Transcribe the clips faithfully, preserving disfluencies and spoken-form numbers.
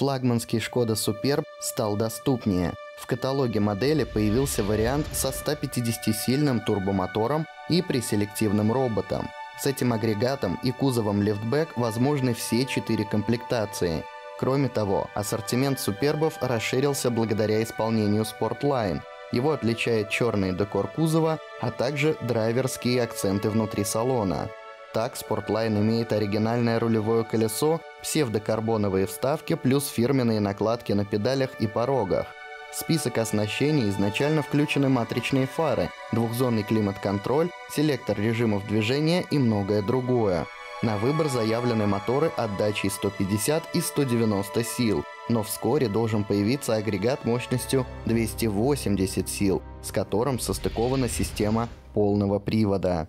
флагманский Шкода Суперб стал доступнее. В каталоге модели появился вариант со ста пятидесятисильным турбомотором и преселективным роботом. С этим агрегатом и кузовом Лифтбэк возможны все четыре комплектации. Кроме того, ассортимент супербов расширился благодаря исполнению Sportline. Его отличает черный декор кузова, а также драйверские акценты внутри салона. Так, Sportline имеет оригинальное рулевое колесо, псевдокарбоновые вставки плюс фирменные накладки на педалях и порогах. В список оснащений изначально включены матричные фары, двухзонный климат-контроль, селектор режимов движения и многое другое. На выбор заявлены моторы отдачей сто пятьдесят и сто девяносто сил, но вскоре должен появиться агрегат мощностью двести восемьдесят сил, с которым состыкована система полного привода.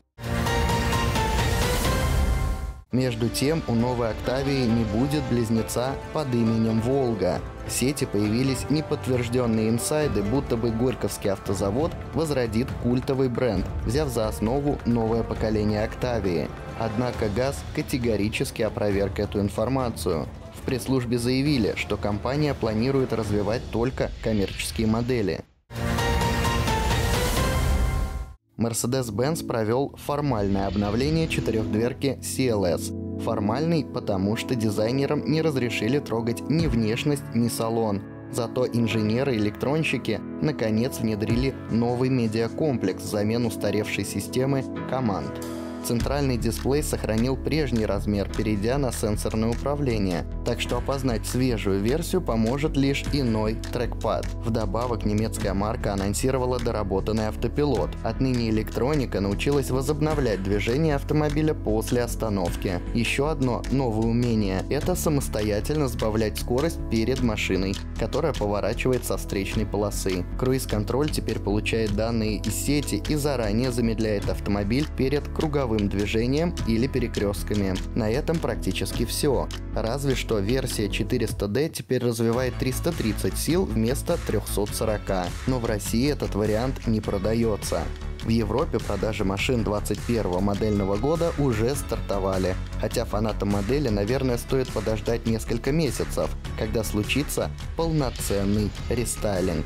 Между тем, у новой «Октавии» не будет близнеца под именем «Волга». В сети появились неподтвержденные инсайды, будто бы Горьковский автозавод возродит культовый бренд, взяв за основу новое поколение «Октавии». Однако ГАЗ категорически опроверг эту информацию. В пресс-службе заявили, что компания планирует развивать только коммерческие модели. Mercedes-Benz провел формальное обновление четырехдверки си эл эс. Формальный, потому что дизайнерам не разрешили трогать ни внешность, ни салон. Зато инженеры-электронщики наконец внедрили новый медиакомплекс взамен устаревшей системы Comand. Центральный дисплей сохранил прежний размер, перейдя на сенсорное управление, так что опознать свежую версию поможет лишь иной трекпад. Вдобавок, немецкая марка анонсировала доработанный автопилот. Отныне электроника научилась возобновлять движение автомобиля после остановки. Еще одно новое умение – это самостоятельно сбавлять скорость перед машиной, которая поворачивает со встречной полосы. Круиз-контроль теперь получает данные из сети и заранее замедляет автомобиль перед круговым движением или перекрестками. На этом практически все. Разве что версия четыреста дэ теперь развивает триста тридцать сил вместо трёхсот сорока, но в России этот вариант не продается. В Европе продажи машин двадцать первого модельного года уже стартовали, хотя фанатам модели, наверное, стоит подождать несколько месяцев, когда случится полноценный рестайлинг.